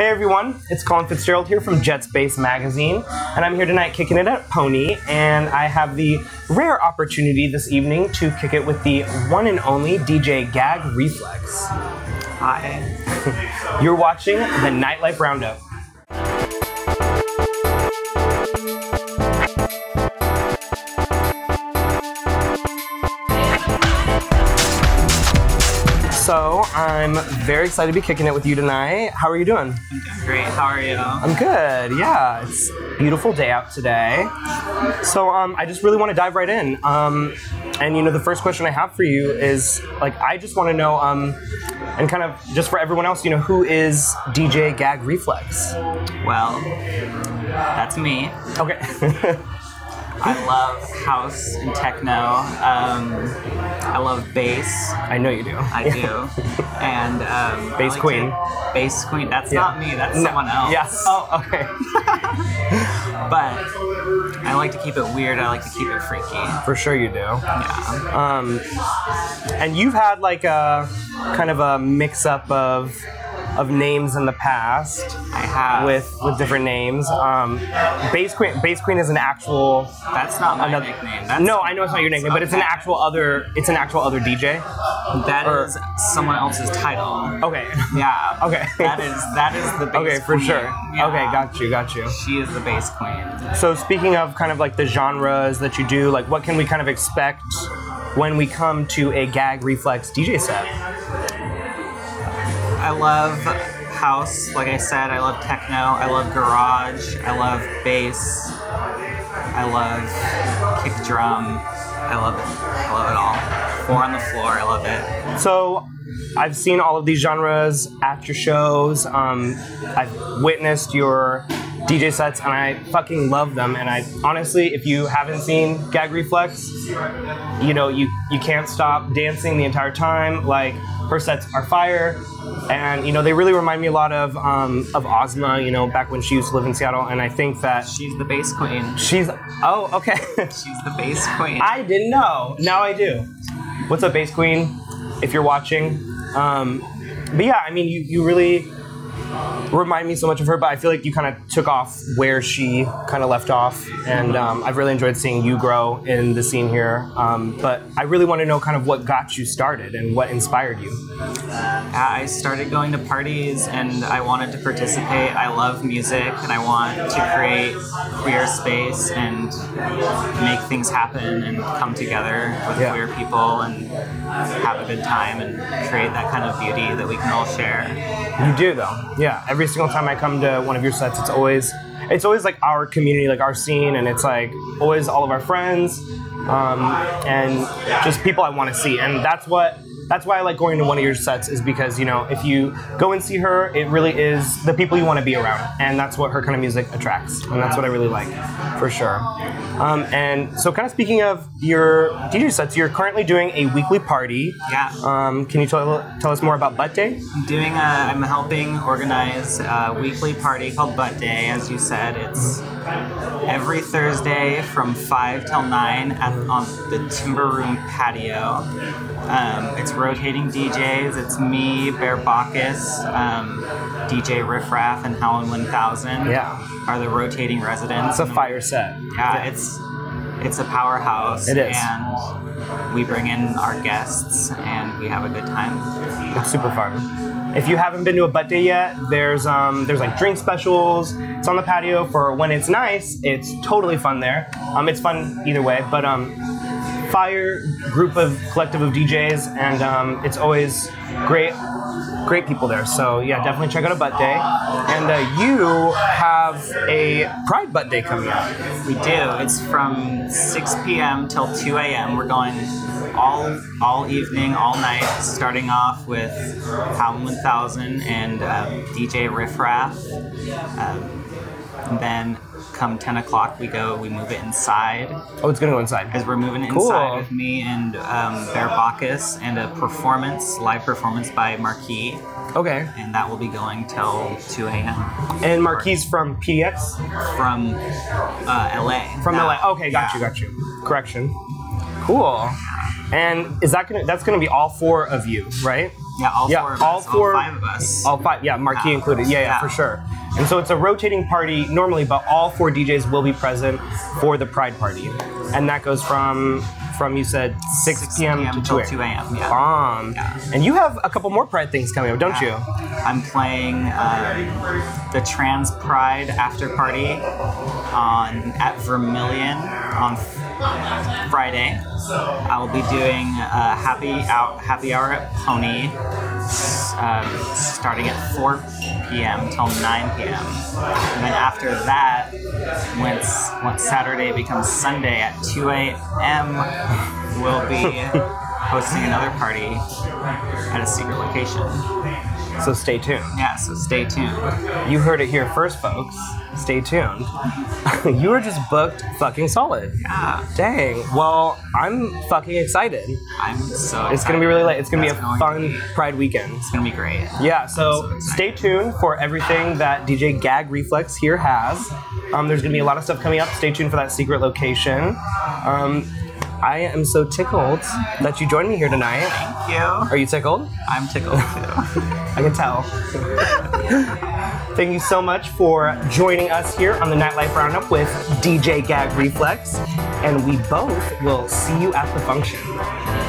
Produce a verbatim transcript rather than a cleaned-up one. Hey everyone, it's Colin Fitzgerald here from Jetspace Magazine, and I'm here tonight kicking it at Pony, and I have the rare opportunity this evening to kick it with the one and only D J Gag Reflex. Hi. You're watching the Nightlife Roundup. So I'm very excited to be kicking it with you tonight. How are you doing? I'm doing great. How are you? I'm good. Yeah, it's a beautiful day out today. So um, I just really want to dive right in. Um, and you know, the first question I have for you is like, I just want to know, um, and kind of just for everyone else, you know, who is D J Gag Reflex? Well, that's me. Okay. I love house and techno. Um, I love bass. I know you do. I do. And um, bass like queen. To, bass queen. That's yeah. not me. That's no. someone else. Yes. Oh, okay. But I like to keep it weird. I like to keep it freaky. For sure, you do. Yeah. Um, and you've had like a kind of a mix-up of. of names in the past. I have. With, with different names. Um, Bass Queen, Bass Queen is an actual... That's not my another, nickname. That's no, I know it's not your nickname, but it's an actual other, it's an actual other D J. That or, is someone else's title. Okay. Yeah. Okay. That is, that is the Bass Queen. Okay, for queen. sure. Yeah. Okay, got you, got you. She is the Bass Queen. So speaking of kind of like the genres that you do, like what can we kind of expect when we come to a Gag Reflex D J set? I love house, like I said, I love techno, I love garage, I love bass, I love kick drum, I love it, I love it all. Four on the floor, I love it. So, I've seen all of these genres at your shows, um, I've witnessed your D J sets, and I fucking love them, and I honestly, if you haven't seen Gag Reflex, you know, you, you can't stop dancing the entire time, like, her sets are fire, and you know they really remind me a lot of um, of Ozma. You know, back when she used to live in Seattle, and I think that she's the bass queen. She's oh okay. She's the bass queen. I didn't know. Now I do. What's up, bass queen? If you're watching, um, but yeah, I mean, you you really remind me so much of her. But I feel like you kind of took off where she kind of left off, and um, I've really enjoyed seeing you grow in the scene here. Um, but I really want to know kind of what got you started and what inspired you. I started going to parties and I wanted to participate. I love music and I want to create queer space and make things happen and come together with yeah. queer people and have a good time and create that kind of beauty that we can all share. You do though. Yeah, every single time I come to one of your sets, it's always, it's always like our community, like our scene, and it's like always all of our friends, um, and just people I want to see, and that's what, that's why I like going to one of your sets, is because you know if you go and see her, it really is the people you want to be around, and that's what her kind of music attracts, and that's what I really like, for sure. Um, and so, kind of speaking of your D J sets, you're currently doing a weekly party. Yeah. Um, can you tell, tell us more about Butt Day? I'm doing. A, I'm helping organize a weekly party called Butt Day, as you said. It's every Thursday from five till nine at, on the Timber Room patio. Um, it's rotating D Js. It's me, Bear Bacchus, um, D J Riffraff, and Howlin' one thousand. Yeah. Are the rotating residents. It's a fire set. Yeah, yeah. it's it's a powerhouse. It is. And we bring in our guests and we have a good time. It's super fun. If you haven't been to a Butt Day yet, there's um, there's like drink specials. It's on the patio for when it's nice. It's totally fun there. Um, it's fun either way, but um, fire group of collective of D Js, and um, it's always great, great people there. So yeah, definitely check out a Butt Day. And uh, you have a Pride Butt Day coming up. We do. It's from six p m till two a m We're going all all evening, all night, starting off with Howlin' one thousand and um, D J Riffraff. Um, and then come ten o'clock, we go, we move it inside. Oh, it's going to go inside. Because we're moving it inside cool. with me and um, Bear Bacchus and a performance, live performance by Marquis. Okay. And that will be going till two a m And Marquis from P D X? From uh, L A. From uh, L A. Okay, got yeah. you, got you. Correction. Cool. And is that gonna? That's gonna be all four of you, right? Yeah, all yeah, four of all us, four, all five of us. All five, yeah, Marquis yeah. included, yeah, yeah, yeah, for sure. And so it's a rotating party normally, but all four D Js will be present for the Pride Party. And that goes from, from you said, six p m to two a m Yeah. Bomb. Yeah. And you have a couple more Pride things coming up, don't yeah. you? I'm playing um, the Trans Pride After Party on, at Vermillion on Friday. I will be doing a happy, out, happy hour at Pony um, starting at four p m till nine p m And then after that, once, once Saturday becomes Sunday at two a m, we'll be hosting another party at a secret location. So stay tuned. Yeah, so stay tuned. You heard it here first, folks. Stay tuned. You were just booked fucking solid. Yeah. Dang. Well, I'm fucking excited. I'm so excited. It's going to be really late. It's going to be a fun Pride weekend. It's going to be great. Yeah, so stay tuned for everything that D J Gag Reflex here has. Um, there's going to be a lot of stuff coming up. Stay tuned for that secret location. Um, I am so tickled that you joined me here tonight. Thank you. Are you tickled? I'm tickled too. I can tell. Thank you so much for joining us here on the Nightlife Roundup with D J Gag Reflex, and we both will see you at the function.